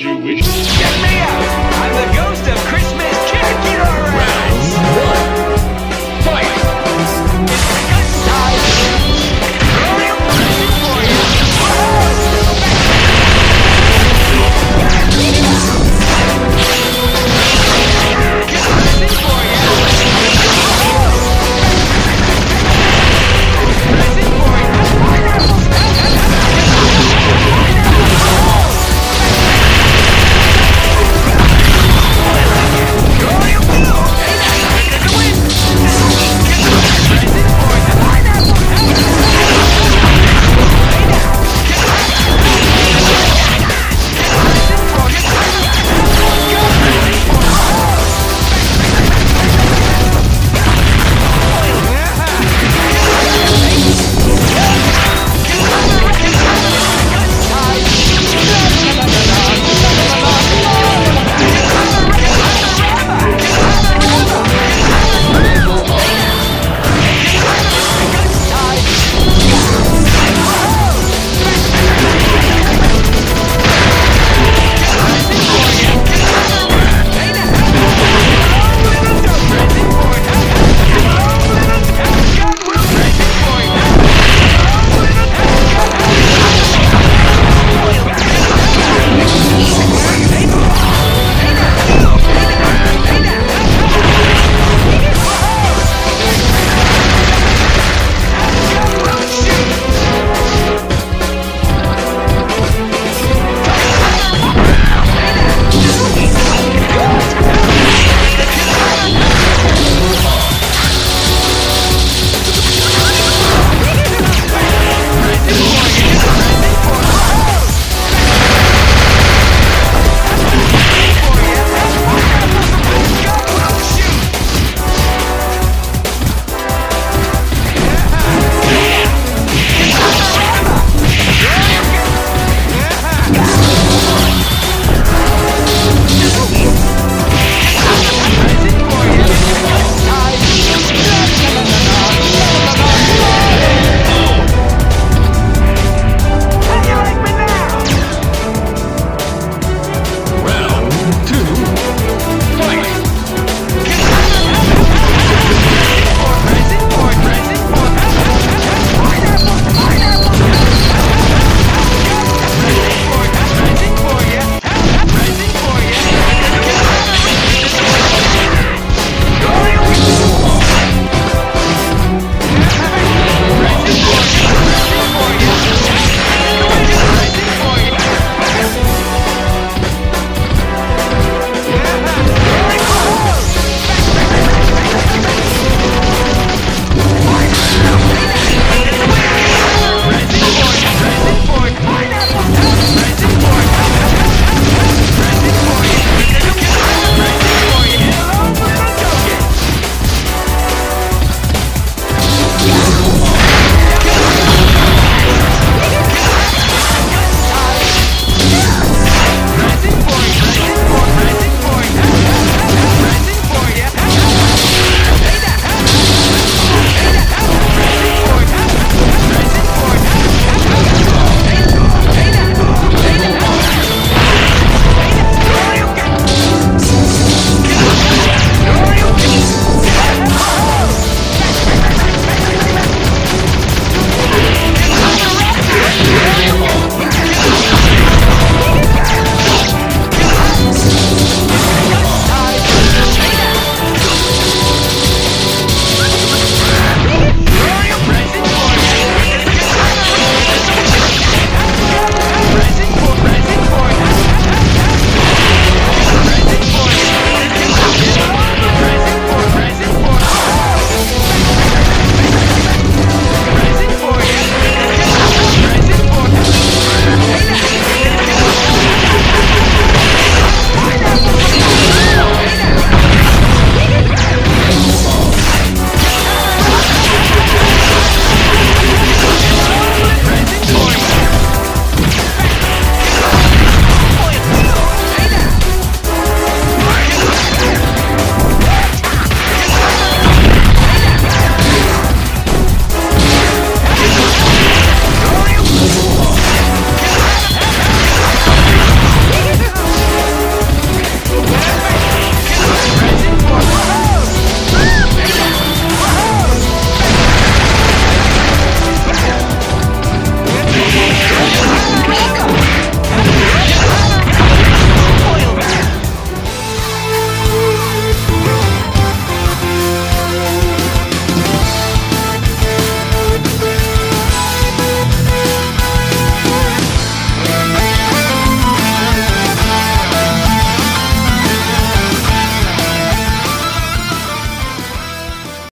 you wish. Get me out!